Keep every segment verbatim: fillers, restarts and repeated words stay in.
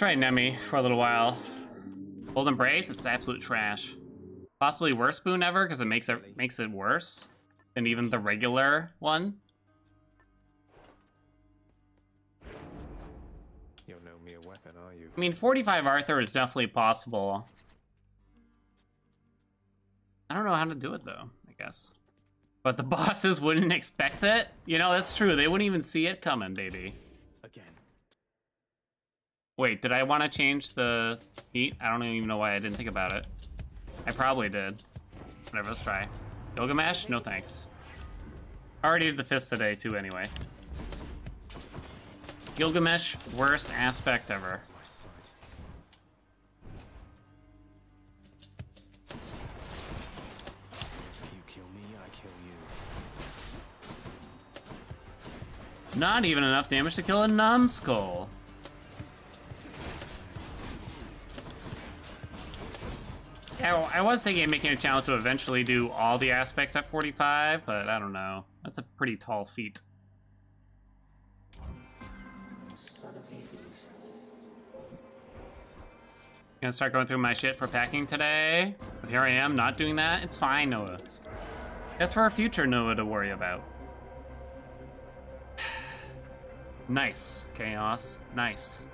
Let's try Nemi for a little while. Golden Brace, it's absolute trash. Possibly worst boon ever, because it makes it makes it worse than even the regular one. You're no mere weapon, are you? I mean, forty-five Arthur is definitely possible. I don't know how to do it though, I guess. But the bosses wouldn't expect it. You know, that's true. They wouldn't even see it coming, baby. Again. Wait, did I want to change the heat? I don't even know why I didn't think about it. I probably did. Whatever, let's try. Gilgamesh? No thanks. I already did the fist today too anyway. Gilgamesh, worst aspect ever. Not even enough damage to kill a numbskull. Yeah, I was thinking of making a challenge to eventually do all the aspects at forty-five, but I don't know. That's a pretty tall feat. Son of Hades. Gonna start going through my shit for packing today, but here I am not doing that. It's fine, Noah. That's for our future Noah to worry about. Nice, Chaos. Nice.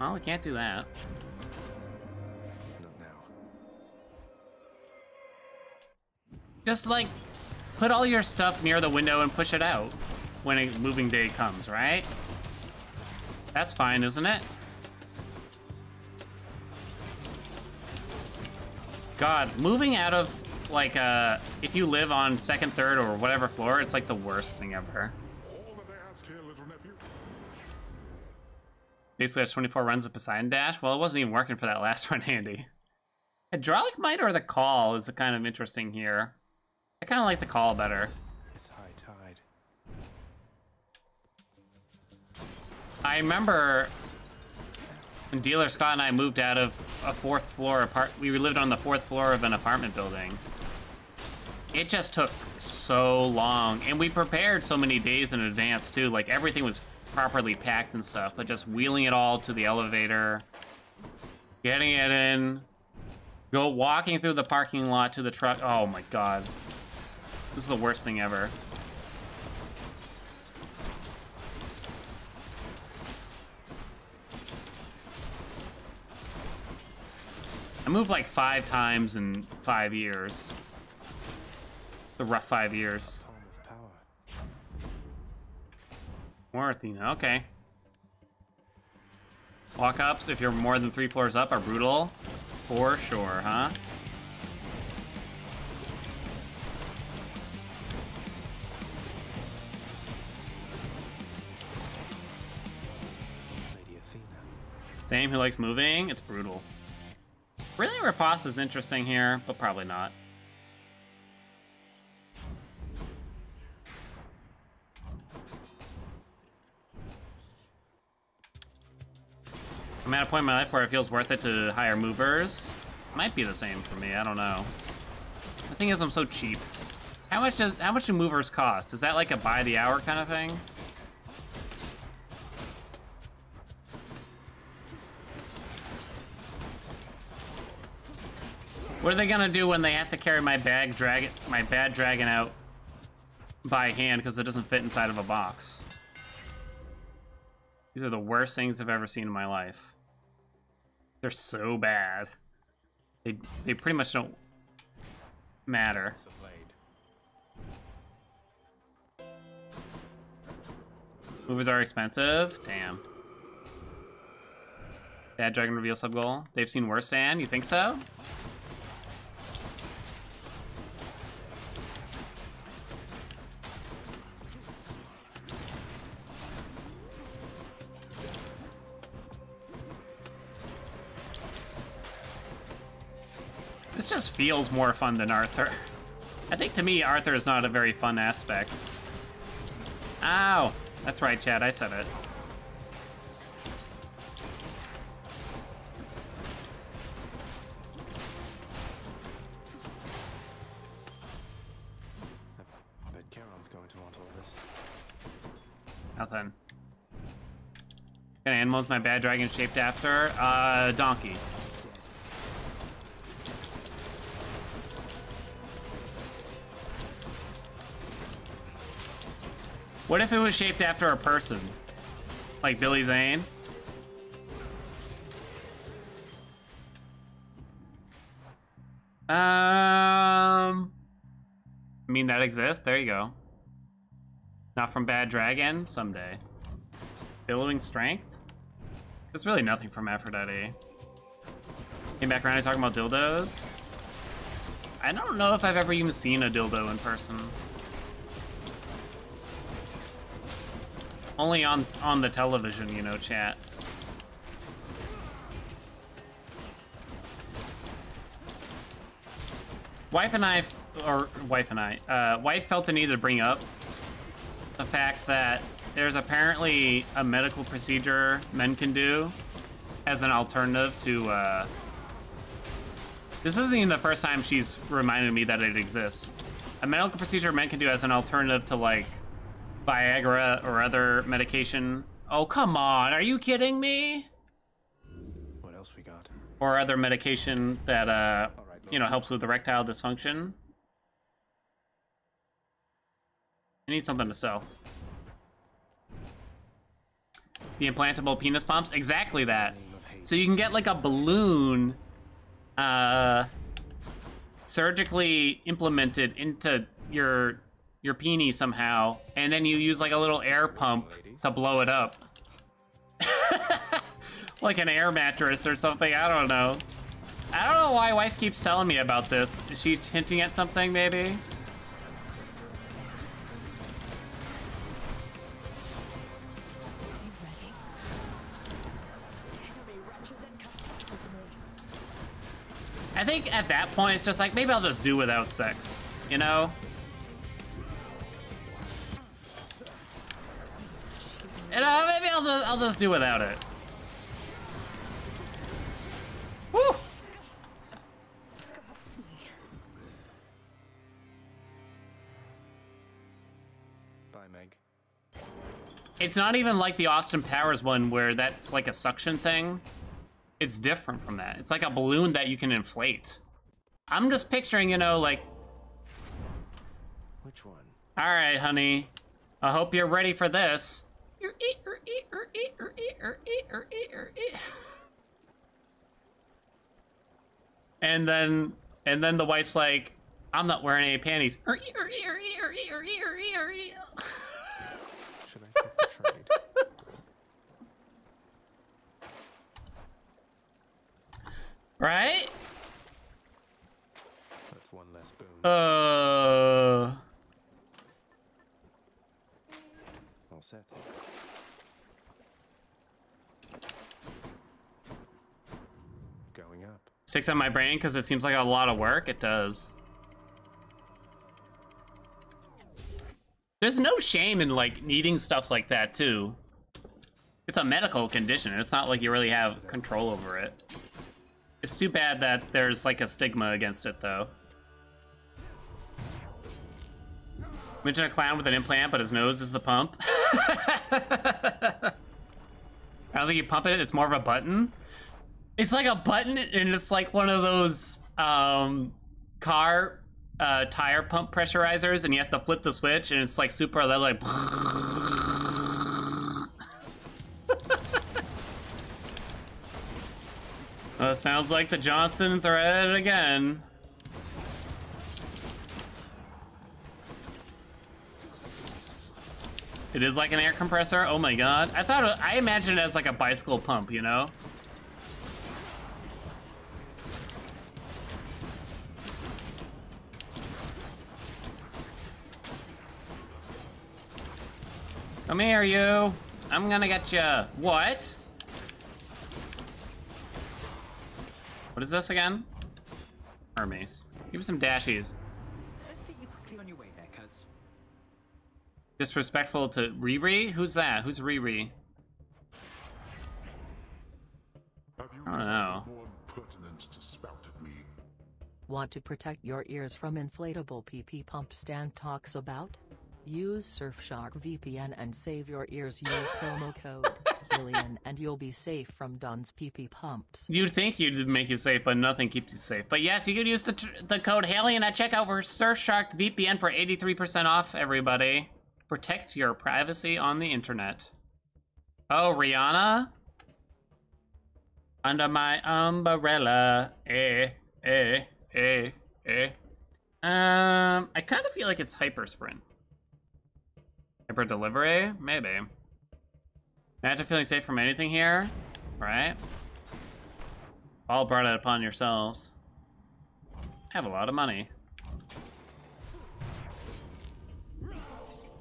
Well, we can't do that. Not now. Just, like, put all your stuff near the window and push it out when a moving day comes, right? That's fine, isn't it? God, moving out of, like, uh, if you live on second, third, or whatever floor, it's, like, the worst thing ever. Basically, that's twenty-four runs of Poseidon Dash. Well, it wasn't even working for that last run, Andy. Hydraulic Might or the Call is kind of interesting here. I kind of like the Call better. It's high tide. I remember when Dealer Scott and I moved out of a fourth floor apart. We lived on the fourth floor of an apartment building. It just took so long, and we prepared so many days in advance too. Like everything was properly packed and stuff, but just wheeling it all to the elevator, getting it in, go walking through the parking lot to the truck. Oh my god, this is the worst thing ever. I moved like five times in five years. The rough five years. More Athena, okay. Walk-ups, if you're more than three floors up, are brutal. For sure, huh? Lady Athena. Same, who likes moving? It's brutal. Really, Riposte is interesting here, but probably not. I'm at a point in my life where it feels worth it to hire movers. Might be the same for me, I don't know. The thing is, I'm so cheap. How much does how much do movers cost? Is that like a by the hour kind of thing? What are they gonna do when they have to carry my bag dragon my bad dragon out by hand because it doesn't fit inside of a box? These are the worst things I've ever seen in my life. They're so bad. They they pretty much don't matter. Movies are expensive. Damn. Bad dragon reveal sub goal. They've seen worse than. You think so? This just feels more fun than Arthur. I think to me, Arthur is not a very fun aspect. Ow! That's right, Chad, I said it. I bet Charon's going to want all this. Nothing. What animal is my bad dragon shaped after? Uh, donkey. What if it was shaped after a person? Like Billy Zane? Um, I mean, that exists. There you go. Not from Bad Dragon. Someday. Billowing Strength? There's really nothing from Aphrodite. Came back around and talking about dildos. I don't know if I've ever even seen a dildo in person. Only on, on the television, you know, chat. Wife and I, or wife and I, uh, wife felt the need to bring up the fact that there's apparently a medical procedure men can do as an alternative to, uh, this isn't even the first time she's reminded me that it exists. A medical procedure men can do as an alternative to, like, Viagra or other medication. Oh, come on, are you kidding me? What else we got? Or other medication that, uh, you know, helps with erectile dysfunction. I need something to sell. The implantable penis pumps, exactly that. So you can get like a balloon uh, surgically implemented into your your peenie somehow, and then you use like a little air pump to blow it up. Like an air mattress or something, I don't know. I don't know why wife keeps telling me about this. Is she hinting at something, maybe? I think at that point, it's just like, maybe I'll just do without sex, you know? You know, maybe I'll just, I'll just do without it. Woo! It's not even like the Austin Powers one where that's like a suction thing. It's different from that. It's like a balloon that you can inflate. I'm just picturing, you know, like... Which one? All right, honey. I hope you're ready for this. And then, and then the wife's like, I'm not wearing any panties. Right? That's one less boon. Uh. All set. Going up. Sticks on my brain because it seems like a lot of work. It does. There's no shame in like needing stuff like that too. It's a medical condition. It's not like you really have control over it. It's too bad that there's like a stigma against it though. Imagine a clown with an implant, but his nose is the pump. I don't think you pump it, it's more of a button. It's like a button and it's like one of those um, car uh, tire pump pressurizers and you have to flip the switch and it's like super loud, like. Uh, sounds like the Johnsons are at it again. It is like an air compressor. Oh my god. I thought, I imagined it as like a bicycle pump, you know? Come here, you. I'm gonna get ya. What? What is this again? Hermes. Give me some dashies. Let's get you quickly on your way there, cuz. Disrespectful to Riri? Who's that? Who's Riri? I don't know. Want to protect your ears from inflatable pee pee pump Stan talks about? Use Surfshark V P N and save your ears. Use promo code Haelian and you'll be safe from Don's pee-pee pumps. You'd think you'd make you safe, but nothing keeps you safe. But yes, you could use the, tr the code Haelian at checkout for Surfshark V P N for eighty-three percent off, everybody. Protect your privacy on the internet. Oh, Rihanna? Under my umbrella. Eh, eh, eh, eh. Um, I kind of feel like it's Hyper Sprint. Hyper Delivery? Maybe. Imagine feeling safe from anything here, right? All brought it upon yourselves. I have a lot of money.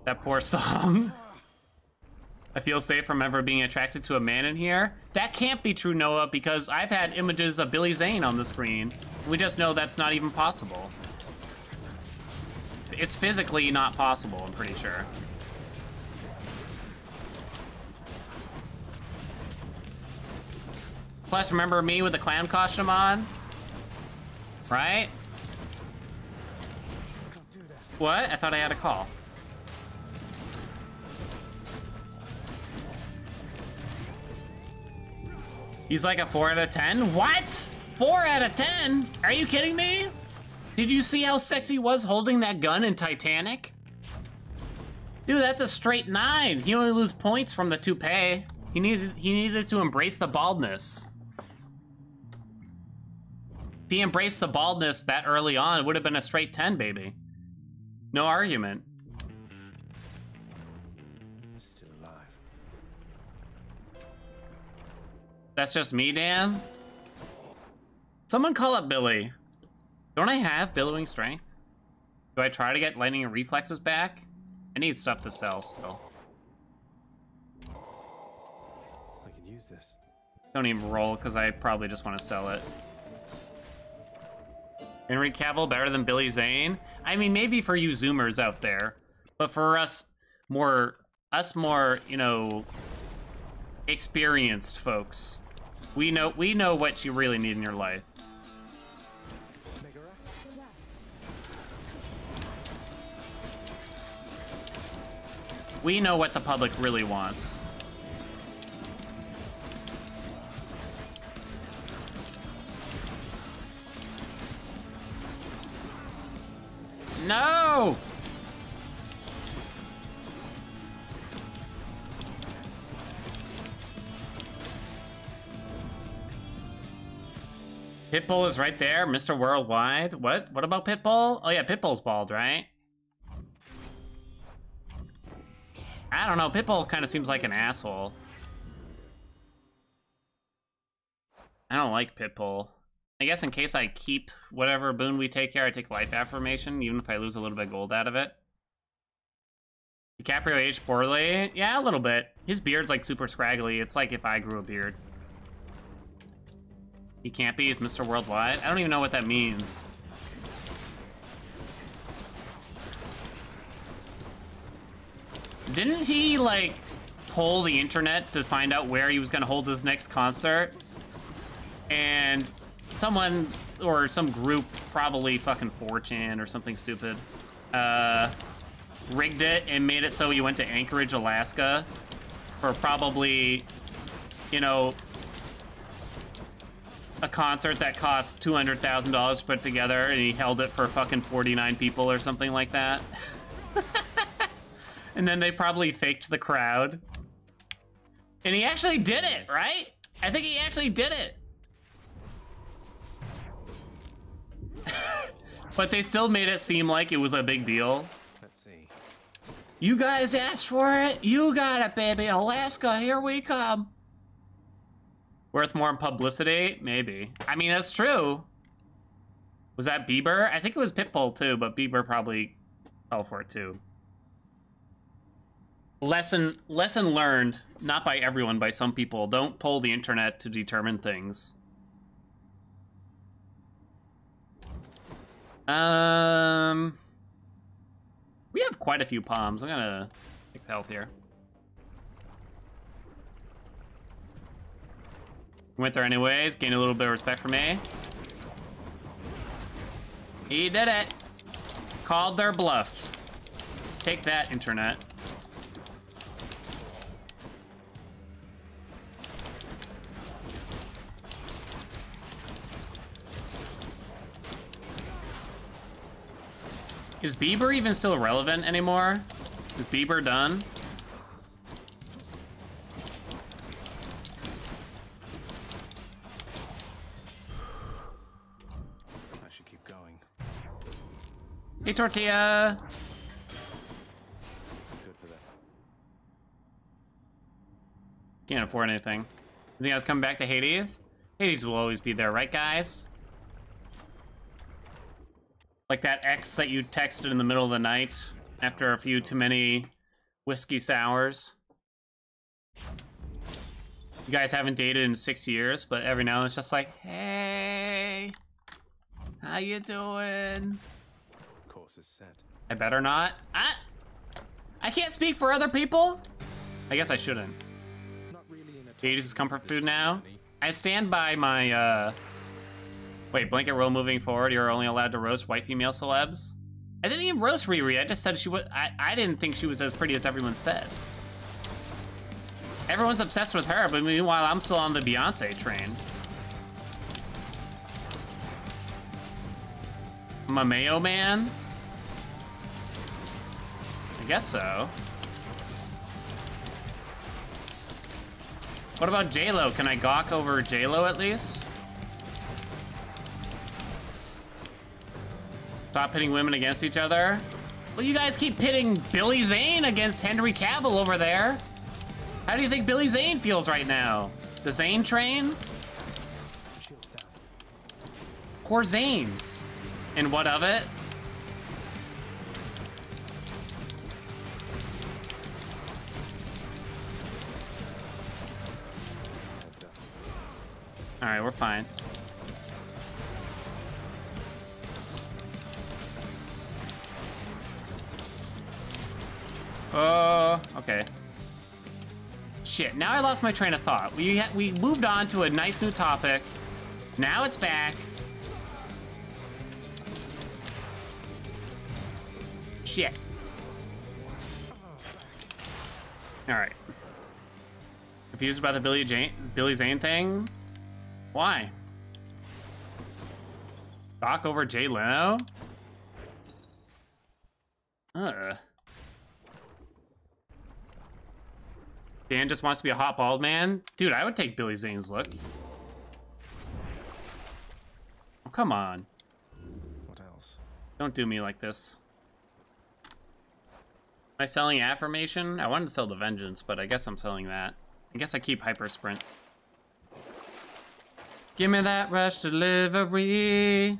That poor song. I feel safe from ever being attracted to a man in here. That can't be true, Noah, because I've had images of Billy Zane on the screen. We just know that's not even possible. It's physically not possible, I'm pretty sure. Plus, remember me with the clown costume on? Right? What? I thought I had a call. He's like a four out of ten? What? four out of ten? Are you kidding me? Did you see how sexy he was holding that gun in Titanic? Dude, that's a straight nine. He only lose points from the toupee. He needed, he needed to embrace the baldness. If he embraced the baldness that early on, it would have been a straight ten, baby. No argument. Still alive. That's just me, Dan? Someone call up Billy. Don't I have billowing strength? Do I try to get lightning and reflexes back? I need stuff to sell still. I can use this. Don't even roll because I probably just want to sell it. Henry Cavill better than Billy Zane? I mean, maybe for you Zoomers out there, but for us more, us more, you know, experienced folks, we know we know what you really need in your life. We know what the public really wants. No! Pitbull is right there, Mister Worldwide. What? What about Pitbull? Oh yeah, Pitbull's bald, right? I don't know, Pitbull kind of seems like an asshole. I don't like Pitbull. I guess in case I keep whatever boon we take here, I take life affirmation, even if I lose a little bit of gold out of it. DiCaprio aged poorly? Yeah, a little bit. His beard's like super scraggly. It's like if I grew a beard. He can't be, he's Mister Worldwide. I don't even know what that means. Didn't he, like, poll the internet to find out where he was going to hold his next concert? And someone, or some group, probably fucking four chan or something stupid, uh, rigged it and made it so he went to Anchorage, Alaska, for probably, you know, a concert that cost two hundred thousand dollars to put together, and he held it for fucking forty-nine people or something like that. And then they probably faked the crowd. And he actually did it, right? I think he actually did it. But they still made it seem like it was a big deal. Let's see. You guys asked for it. You got it, baby. Alaska, here we come. Worth more in publicity? Maybe. I mean, that's true. Was that Bieber? I think it was Pitbull too, but Bieber probably fell for it too. Lesson lesson learned, not by everyone, by some people. Don't poll the internet to determine things. Um, we have quite a few palms. I'm gonna pick health here. Went there anyways, gained a little bit of respect for me. He did it. Called their bluff. Take that, internet. Is Bieber even still relevant anymore? Is Bieber done? I should keep going. Hey, Tortilla. Good for that. Can't afford anything. You think I was coming back to Hades? Hades will always be there, right, guys? Like that ex that you texted in the middle of the night after a few too many whiskey sours. You guys haven't dated in six years, but every now and then it's just like, hey, how you doing? Course is set. I better not. I, I can't speak for other people. I guess I shouldn't. Not really in a Hades is comfort food now. I stand by my, uh, wait, blanket rule moving forward, you're only allowed to roast white female celebs? I didn't even roast Riri, I just said she was, I, I didn't think she was as pretty as everyone said. Everyone's obsessed with her, but meanwhile I'm still on the Beyonce train. I'm a mayo man? I guess so. What about JLo? Can I gawk over JLo at least? Stop pitting women against each other. Well, you guys keep pitting Billy Zane against Henry Cavill over there. How do you think Billy Zane feels right now? The Zane train? Poor Zanes. And what of it? All right, we're fine. Oh, uh, okay. Shit, now I lost my train of thought. We ha we moved on to a nice new topic. Now it's back. Shit. All right. Confused about the Billy Jane, Billy Zane thing? Why? Doc over Jay Leno? Ugh. Dan just wants to be a hot bald man? Dude, I would take Billy Zane's look. Oh, come on. What else? Don't do me like this. Am I selling affirmation? I wanted to sell the vengeance, but I guess I'm selling that. I guess I keep hyper sprint. Give me that rush delivery.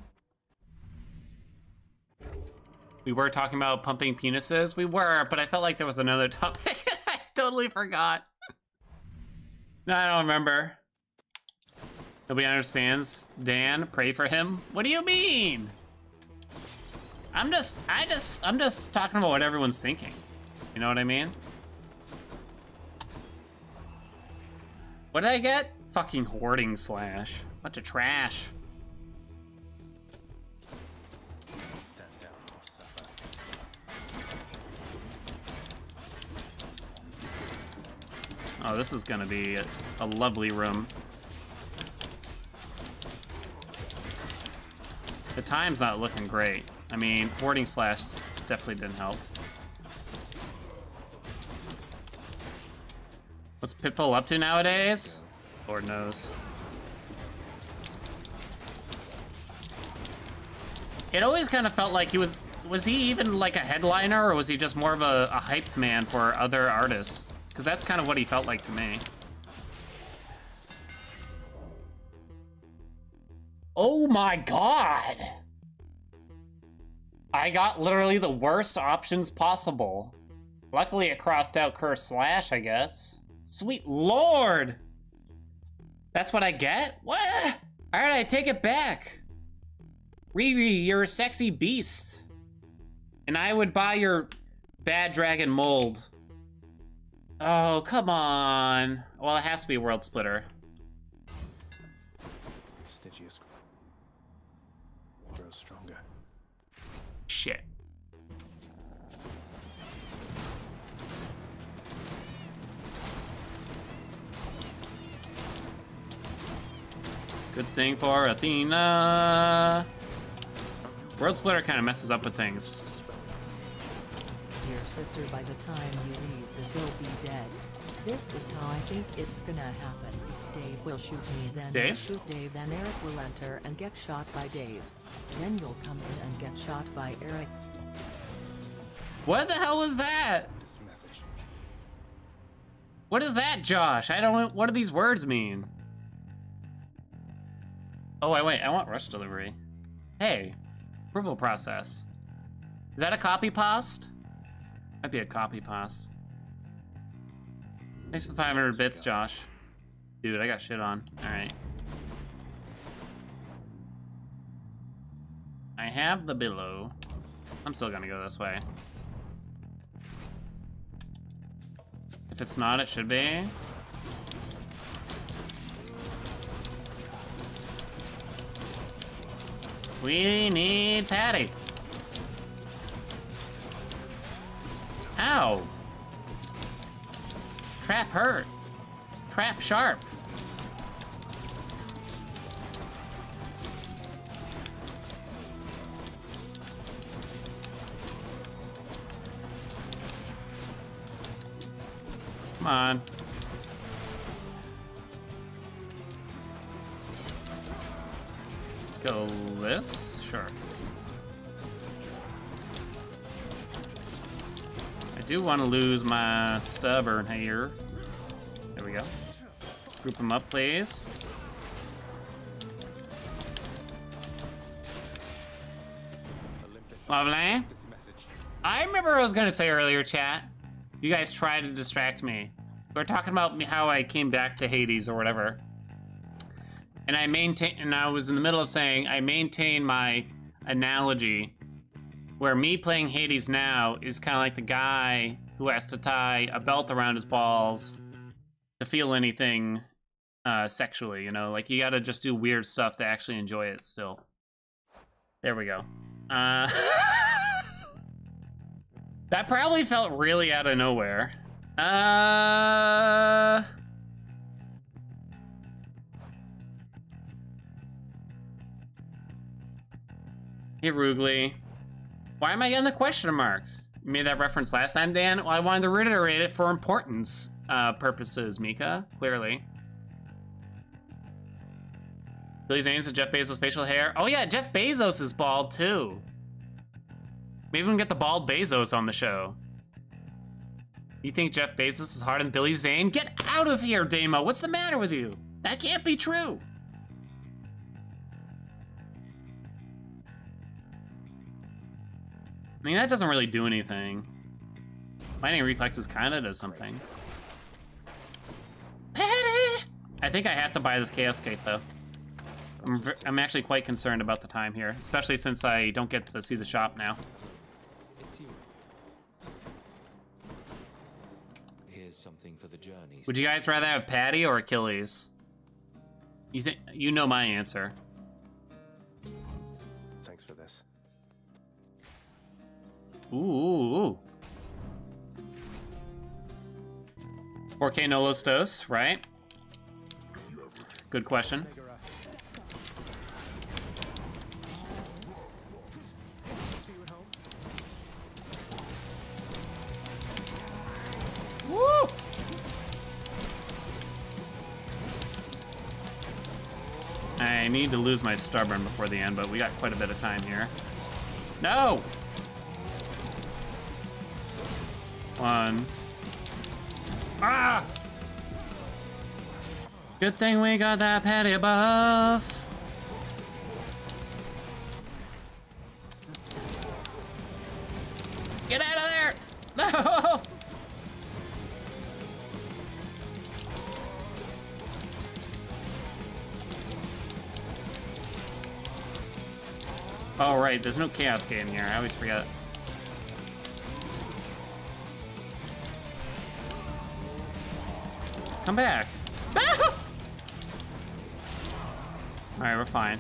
We were talking about pumping penises. We were, but I felt like there was another topic. Totally forgot. No, I don't remember. Nobody understands. Dan, pray for him. What do you mean? I'm just, I just, I'm just talking about what everyone's thinking. You know what I mean? What did I get? Fucking hoarding slash. Bunch of trash. Oh, this is gonna be a, a lovely room. The time's not looking great. I mean, hoarding slash definitely didn't help. What's Pitbull up to nowadays? Lord knows. It always kind of felt like he was, was he even like a headliner, or was he just more of a, a hype man for other artists? Because that's kind of what he felt like to me. Oh my god! I got literally the worst options possible. Luckily it crossed out curse slash, I guess. Sweet lord! That's what I get? What? Alright, I take it back. Riri, you're a sexy beast. And I would buy your bad dragon mold. Oh, come on. Well, it has to be World Splitter. Stygius grows stronger. Shit. Good thing for Athena. World Splitter kind of messes up with things. Your sister, by the time you leave, this will be dead. This is how I think it's gonna happen. Dave will shoot me, then Dave? I'll shoot Dave, then Eric will enter and get shot by Dave. Then you'll come in and get shot by Eric. What the hell was that? What is that, Josh? I don't. What do these words mean? Oh, wait, wait. I want rush delivery. Hey, approval process. Is that a copy past? Might be a copy past. Thanks for five hundred bits, Josh. Dude, I got shit on. All right. I have the billow. I'm still gonna go this way. If it's not, it should be. We need Patty. Ow. Trap hurt. Trap sharp. Come on. Go this? Sure. I do want to lose my stubborn hair. There we go. Group them up, please. Lovely. I remember what I was going to say earlier, chat. You guys tried to distract me. We're talking about how I came back to Hades or whatever, and I maintain. And I was in the middle of saying I maintain my analogy, where me playing Hades now is kind of like the guy who has to tie a belt around his balls to feel anything uh, sexually. You know, like you got to just do weird stuff to actually enjoy it. Still, there we go. Uh, that probably felt really out of nowhere. Uh, hey, Rugly. Why am I getting the question marks? You made that reference last time, Dan. Well, I wanted to reiterate it for importance uh, purposes, Mika, clearly. Billy Zane said Jeff Bezos' facial hair. Oh yeah, Jeff Bezos is bald too. Maybe we can get the bald Bezos on the show. You think Jeff Bezos is harder than Billy Zane? Get out of here, Damo! What's the matter with you? That can't be true! I mean, that doesn't really do anything. Lightning Reflexes kinda does something. Patty! I think I have to buy this Chaos Gate, though. I'm, I'm actually quite concerned about the time here, especially since I don't get to see the shop now. Something for the journey. Would you guys rather have Patty or Achilles? You think you know my answer. Thanks for this. Ooh. Ooh, ooh. four K no Lostos, right? Good question. Woo! I need to lose my stubborn before the end, but we got quite a bit of time here. No! One. Ah! Good thing we got that Patty buff. Get out of there! No! Oh, right, there's no Chaos Gate in here. I always forget. Come back. Ah! Alright, we're fine.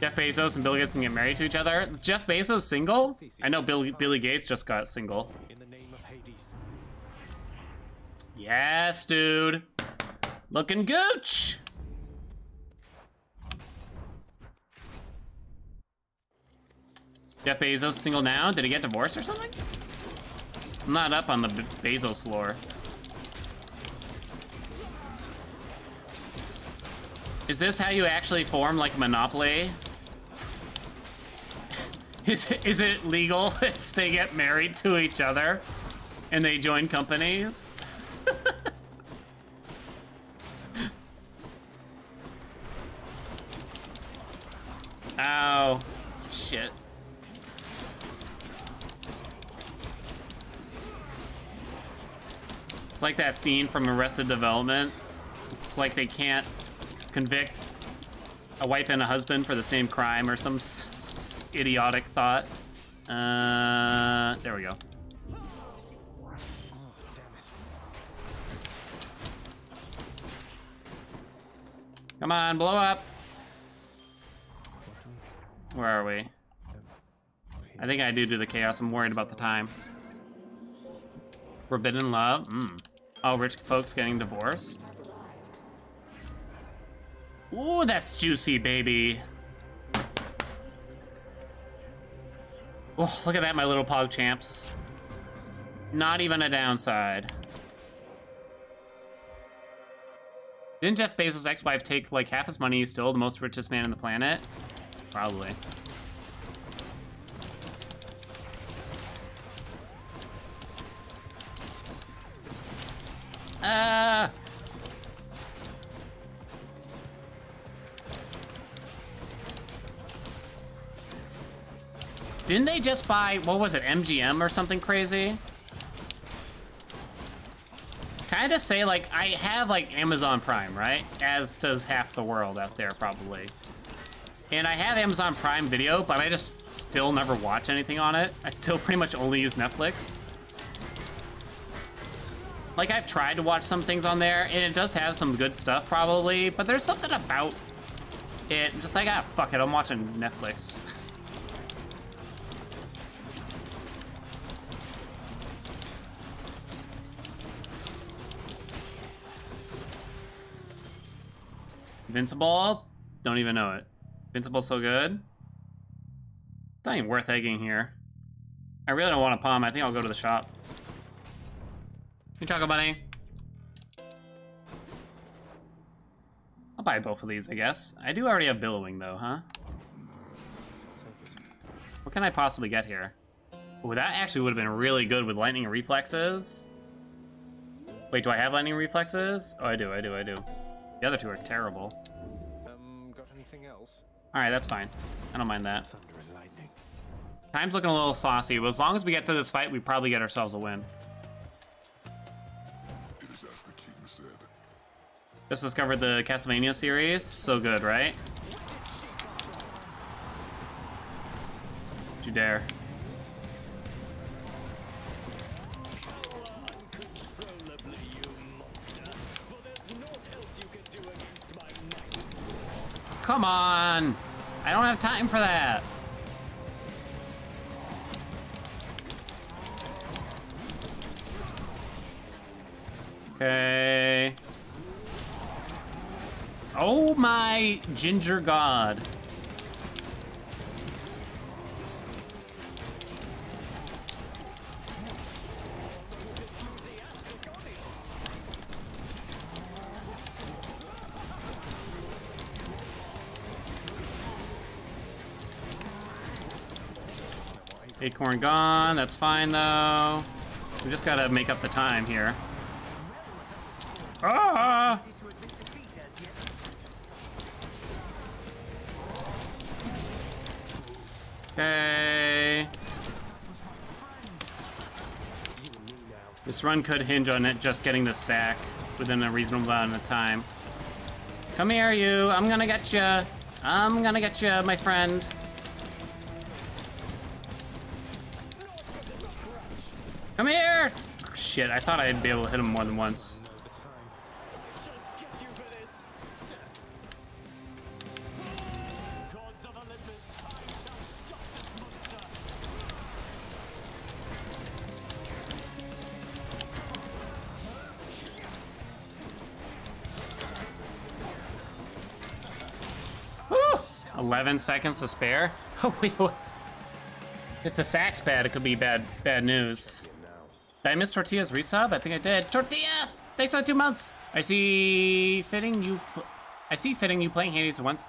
Jeff Bezos and Bill Gates can get married to each other. Jeff Bezos single? I know Bill, Billy Gates just got single. Yes, dude. Looking gooch! Jeff Bezos single now? Did he get divorced or something? I'm not up on the Be- Bezos lore. Is this how you actually form, like, Monopoly? Is it, is it legal if they get married to each other and they join companies? Oh, shit. It's like that scene from Arrested Development. It's like they can't convict a wife and a husband for the same crime or some s s idiotic thought. Uh, there we go. Oh, damn it. Come on, blow up. Where are we? I think I do do the chaos. I'm worried about the time. Forbidden love. Mm. Oh, rich folks getting divorced. Ooh, that's juicy, baby. Oh, look at that, my little pog champs. Not even a downside. Didn't Jeff Bezos' ex-wife take like half his money? He's still the most richest man on the planet? Probably. Ah! Didn't they just buy, what was it, M G M or something crazy? Can I just say, like, I have, like, Amazon Prime, right? As does half the world out there, probably. And I have Amazon Prime Video, but I just still never watch anything on it. I still pretty much only use Netflix. Like, I've tried to watch some things on there, and it does have some good stuff, probably, but there's something about it. I'm just like, ah, fuck it, I'm watching Netflix. Invincible? Don't even know it. Invincible's so good. It's not even worth egging here. I really don't want a palm. I think I'll go to the shop. You talk about any? I'll buy both of these, I guess. I do already have billowing, though, huh? What can I possibly get here? Oh, that actually would have been really good with lightning reflexes. Wait, do I have lightning reflexes? Oh, I do, I do, I do. The other two are terrible. Um, got anything else? All right, that's fine. I don't mind that. Thunder and lightning. Time's looking a little saucy, but as long as we get through this fight, we probably get ourselves a win. It is as the king said. Just discovered the Castlevania series. So good, right? Don't you dare. Come on! I don't have time for that! Okay. Oh my ginger god. Acorn gone, that's fine though. We just gotta make up the time here. Ah! Okay. This run could hinge on it just getting the sack within a reasonable amount of time. Come here, you. I'm gonna get you. I'm gonna get you, my friend. Come here! Shit, I thought I'd be able to hit him more than once. eleven seconds to spare. Oh wait, what? If the sack's bad, it could be bad bad news. Did I miss Tortilla's resub? I think I did. Tortilla! Thanks for the two months! I see fitting you I see fitting you playing Hades once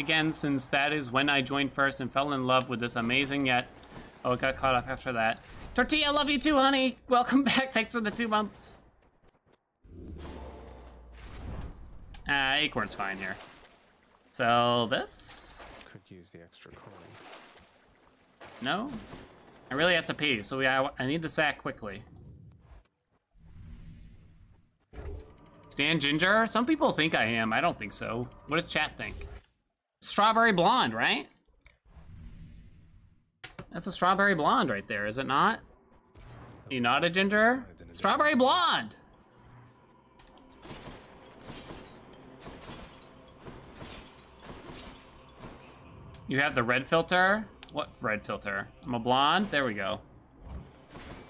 again, since that is when I joined first and fell in love with this amazing yet. Oh, it got caught up after that. Tortilla, love you too, honey! Welcome back, thanks for the two months. Uh, Acorn's fine here. So this? Could use the extra coin. No? I really have to pee, so we, I, I need the sack quickly. Stan Ginger? Some people think I am. I don't think so. What does chat think? Strawberry Blonde, right? That's a Strawberry Blonde right there, is it not? You not a Ginger? Strawberry Blonde! You have the red filter? What red filter? I'm a blonde? There we go.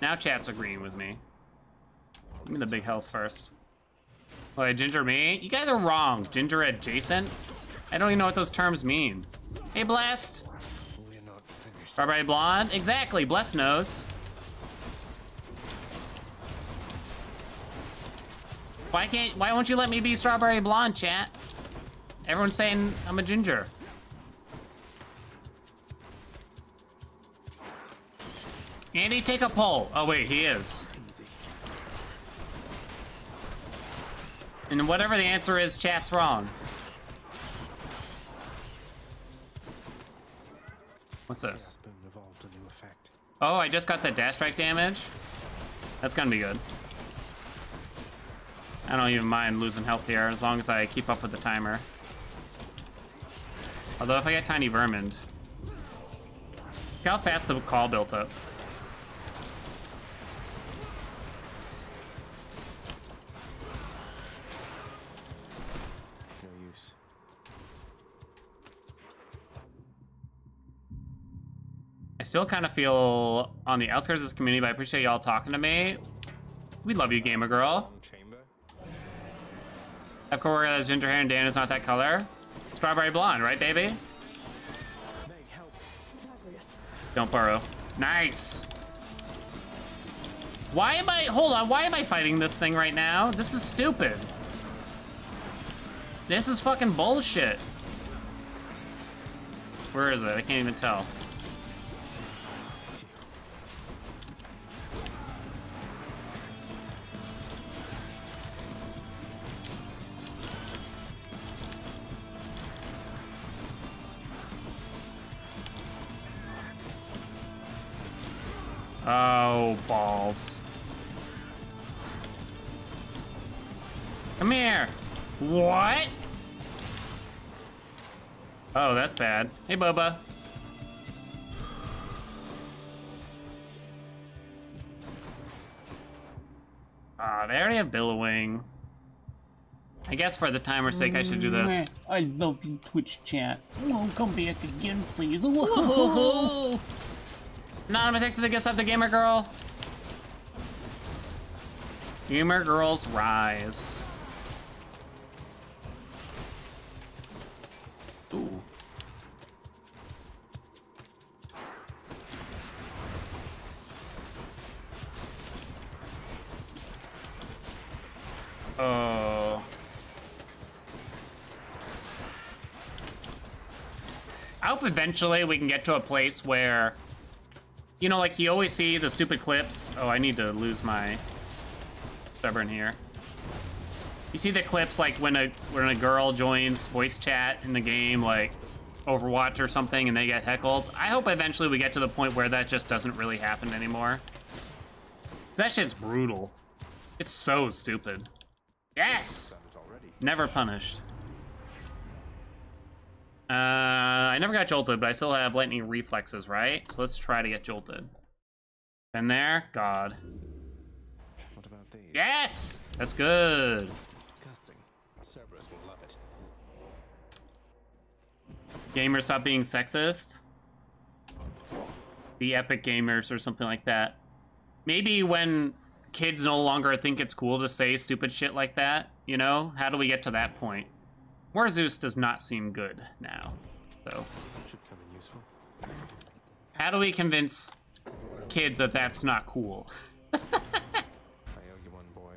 Now chat's agreeing with me. Give me the big health first. Wait, ginger me? You guys are wrong. Ginger adjacent? I don't even know what those terms mean. Hey, Blessed! Strawberry Blonde? Exactly, Blessed knows. Why can't, why won't you let me be Strawberry Blonde, chat? Everyone's saying I'm a ginger. Andy, take a poll. Oh wait, he is. And whatever the answer is, chat's wrong. What's this? Oh, I just got the dash strike damage. That's gonna be good. I don't even mind losing health here as long as I keep up with the timer. Although if I get tiny vermin, look how fast the call built up. I still kind of feel on the outskirts of this community, but I appreciate y'all talking to me. We love you, gamer girl. Of course, as ginger hair and Dan is not that color. Strawberry Blonde, right, baby? Don't burrow. Nice. Why am I, hold on, why am I fighting this thing right now? This is stupid. This is fucking bullshit. Where is it? I can't even tell. Oh, balls. Come here. What? Oh, that's bad. Hey, Boba. Ah, uh, they already have billowing. I guess for the timer's sake, I should do this. I love you, Twitch chat. Oh, come back again, please. Whoa. Anonymous, thanks for the gift sub to Gamer Girl. Gamer Girls Rise. Ooh. Oh. I hope eventually we can get to a place where, you know, like you always see the stupid clips. Oh, I need to lose my stubborn here. You see the clips like when a when a girl joins voice chat in the game, like Overwatch or something, and they get heckled. I hope eventually we get to the point where that just doesn't really happen anymore. That shit's brutal. It's so stupid. Yes! Never punished. Uh, I never got jolted, but I still have lightning reflexes, right? So let's try to get jolted. Been there? God. What about these? Yes! That's good. Disgusting. Cerberus will love it. Gamers, stop being sexist. The epic gamers or something like that. Maybe when kids no longer think it's cool to say stupid shit like that, you know? How do we get to that point? War Zeus does not seem good now. So should come in useful. How do we convince kids that that's not cool? I owe you one, boy.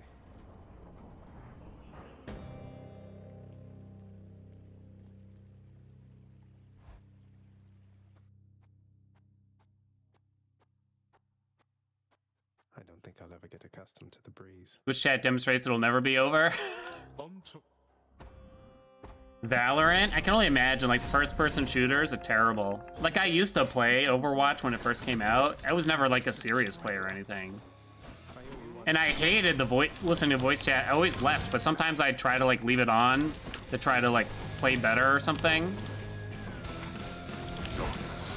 I don't think I'll ever get accustomed to the breeze. Which chat demonstrates it'll never be over. Valorant? I can only imagine, like, first-person shooters are terrible. Like, I used to play Overwatch when it first came out. I was never, like, a serious player or anything. And I hated the voice, listening to voice chat. I always left, but sometimes I'd try to, like, leave it on to try to, like, play better or something.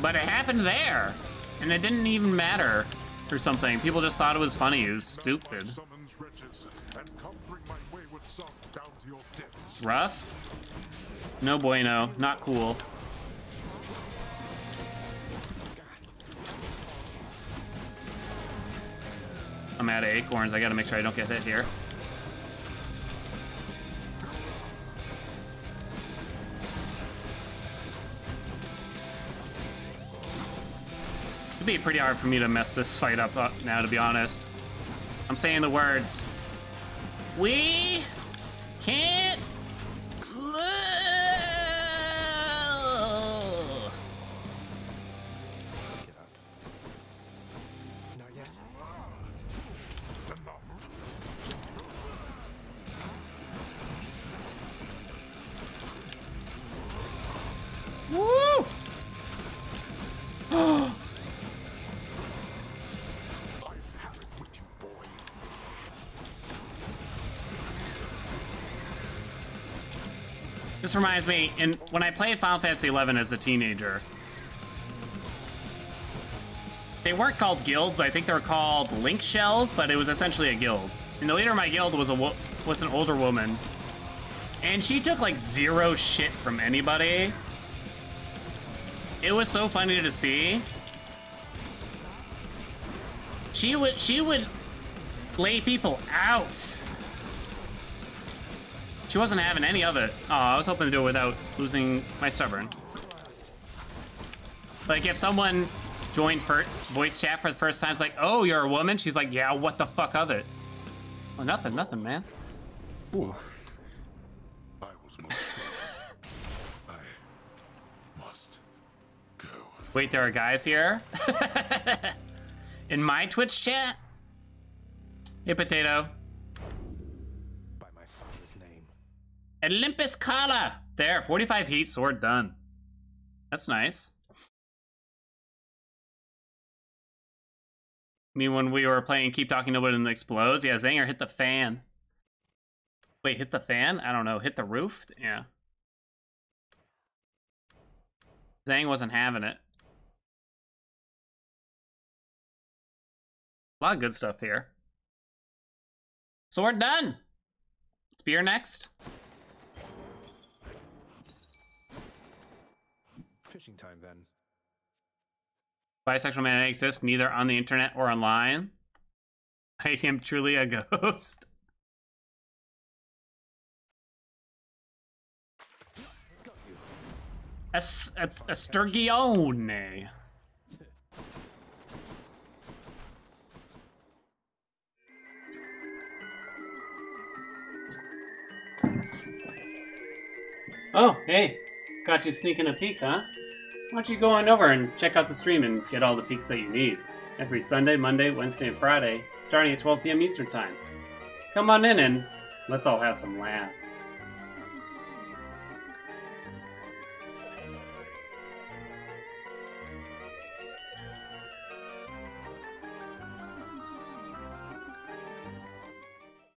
But it happened there, and it didn't even matter or something. People just thought it was funny. It was stupid. It's rough. No bueno, not cool. I'm out of acorns, I gotta make sure I don't get hit here. It'd be pretty hard for me to mess this fight up uh, now, to be honest. I'm saying the words. We can't lose. This reminds me, in, when I played Final Fantasy eleven as a teenager, they weren't called guilds. I think they were called link shells, but it was essentially a guild. And the leader of my guild was a was an older woman, and she took like zero shit from anybody. It was so funny to see. She would she would lay people out. She wasn't having any of it. Oh, I was hoping to do it without losing my stubborn. Like, if someone joined for voice chat for the first time, it's like, oh, you're a woman? She's like, yeah, what the fuck of it? Well, nothing, nothing, man. Ooh. I was most I must go. Wait, there are guys here? In my Twitch chat? Hey, Potato. Olympus Kala! There, forty-five heat sword done. That's nice. I mean, when we were playing Keep Talking Nobody Explodes, yeah, Zanger hit the fan. Wait, hit the fan? I don't know, hit the roof? Yeah. Zang wasn't having it. A lot of good stuff here. Sword done! Spear next. Fishing time, then. Bisexual man exists neither on the internet or online. I am truly a ghost. A, a, a sturgione. Oh, hey. Got you sneaking a peek, huh? Why don't you go on over and check out the stream and get all the peaks that you need. Every Sunday, Monday, Wednesday, and Friday, starting at twelve p m Eastern Time. Come on in and let's all have some laughs.